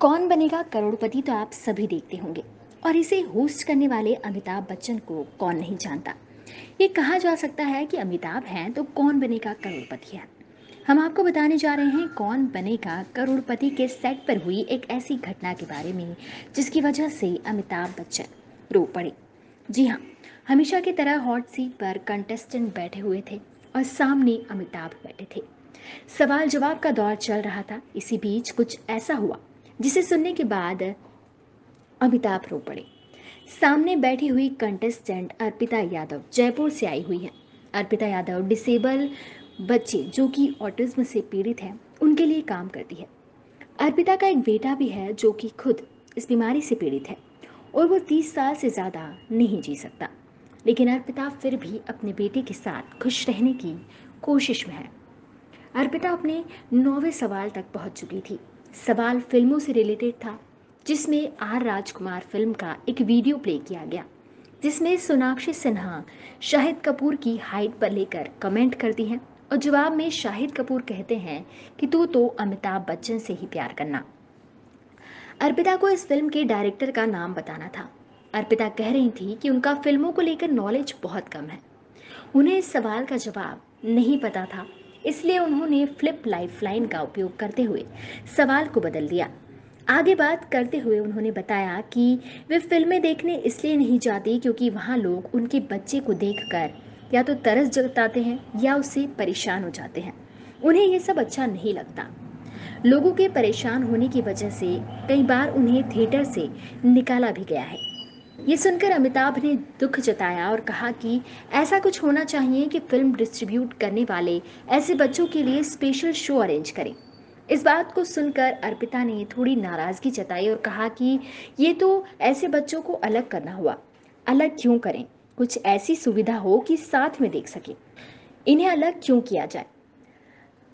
कौन बनेगा करोड़पति तो आप सभी देखते होंगे और इसे होस्ट करने वाले अमिताभ बच्चन को कौन नहीं जानता। ये कहा जा सकता है कि अमिताभ हैं तो कौन बनेगा करोड़पति है। हम आपको बताने जा रहे हैं कौन बनेगा करोड़पति के सेट पर हुई एक ऐसी घटना के बारे में जिसकी वजह से अमिताभ बच्चन रो पड़े। जी हाँ, हमेशा की तरह हॉट सीट पर कंटेस्टेंट बैठे हुए थे और सामने अमिताभ बैठे थे। सवाल जवाब का दौर चल रहा था। इसी बीच कुछ ऐसा हुआ जिसे सुनने के बाद अमिताभ रो पड़े। सामने बैठी हुई कंटेस्टेंट अर्पिता यादव जयपुर से आई हुई है। अर्पिता यादव डिसेबल बच्चे जो कि ऑटिज्म से पीड़ित हैं उनके लिए काम करती है। अर्पिता का एक बेटा भी है जो कि खुद इस बीमारी से पीड़ित है और वो 30 साल से ज़्यादा नहीं जी सकता, लेकिन अर्पिता फिर भी अपने बेटे के साथ खुश रहने की कोशिश में है। अर्पिता अपने 9वें सवाल तक पहुंच चुकी थी। सवाल फिल्मों से रिलेटेड था जिसमें आर राजकुमार फिल्म का एक वीडियो प्ले किया गया जिसमें सोनाक्षी सिन्हा शाहिद कपूर की हाइट पर लेकर कमेंट करती हैं और जवाब में शाहिद कपूर कहते हैं कि तू तो अमिताभ बच्चन से ही प्यार करना। अर्पिता को इस फिल्म के डायरेक्टर का नाम बताना था। अर्पिता कह रही थी कि उनका फिल्मों को लेकर नॉलेज बहुत कम है, उन्हें इस सवाल का जवाब नहीं पता था, इसलिए उन्होंने फ्लिप लाइफलाइन का उपयोग करते हुए सवाल को बदल दिया। आगे बात करते हुए उन्होंने बताया कि वे फिल्में देखने इसलिए नहीं जाती क्योंकि वहाँ लोग उनके बच्चे को देखकर या तो तरस जताते हैं या उससे परेशान हो जाते हैं। उन्हें यह सब अच्छा नहीं लगता। लोगों के परेशान होने की वजह से कई बार उन्हें थिएटर से निकाला भी गया है। ये सुनकर अमिताभ ने दुख जताया और कहा कि ऐसा कुछ होना चाहिए कि फिल्म डिस्ट्रीब्यूट करने वाले ऐसे बच्चों के लिए स्पेशल शो अरेंज करें। इस बात को सुनकर अर्पिता ने थोड़ी नाराज़गी जताई और कहा कि ये तो ऐसे बच्चों को अलग करना हुआ। अलग क्यों करें? कुछ ऐसी सुविधा हो कि साथ में देख सकें। इन्हें अलग क्यों किया जाए?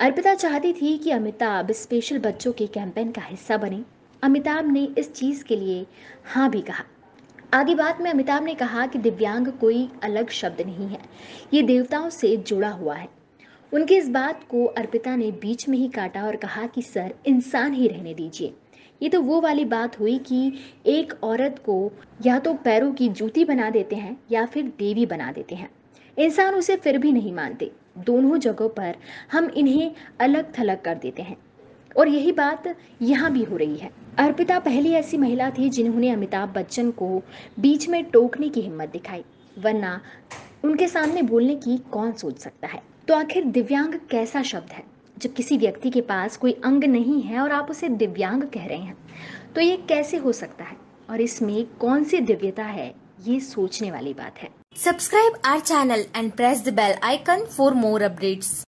अर्पिता चाहती थी कि अमिताभ स्पेशल बच्चों के कैंपेन का हिस्सा बने। अमिताभ ने इस चीज़ के लिए हाँ भी कहा। आगे बात में अमिताभ ने कहा कि दिव्यांग कोई अलग शब्द नहीं है, ये देवताओं से जुड़ा हुआ है। उनकी इस बात को अर्पिता ने बीच में ही काटा और कहा कि सर, इंसान ही रहने दीजिए। ये तो वो वाली बात हुई कि एक औरत को या तो पैरों की जूती बना देते हैं या फिर देवी बना देते हैं। इंसान उसे फिर भी नहीं मानते। दोनों जगहों पर हम इन्हें अलग थलग कर देते हैं और यही बात यहाँ भी हो रही है। अर्पिता पहली ऐसी महिला थी जिन्होंने अमिताभ बच्चन को बीच में टोकने की हिम्मत दिखाई, वरना उनके सामने बोलने की कौन सोच सकता है। तो आखिर दिव्यांग कैसा शब्द है? जब किसी व्यक्ति के पास कोई अंग नहीं है और आप उसे दिव्यांग कह रहे हैं तो ये कैसे हो सकता है और इसमें कौन सी दिव्यता है, ये सोचने वाली बात है। Subscribe our channel and press the bell icon for more updates.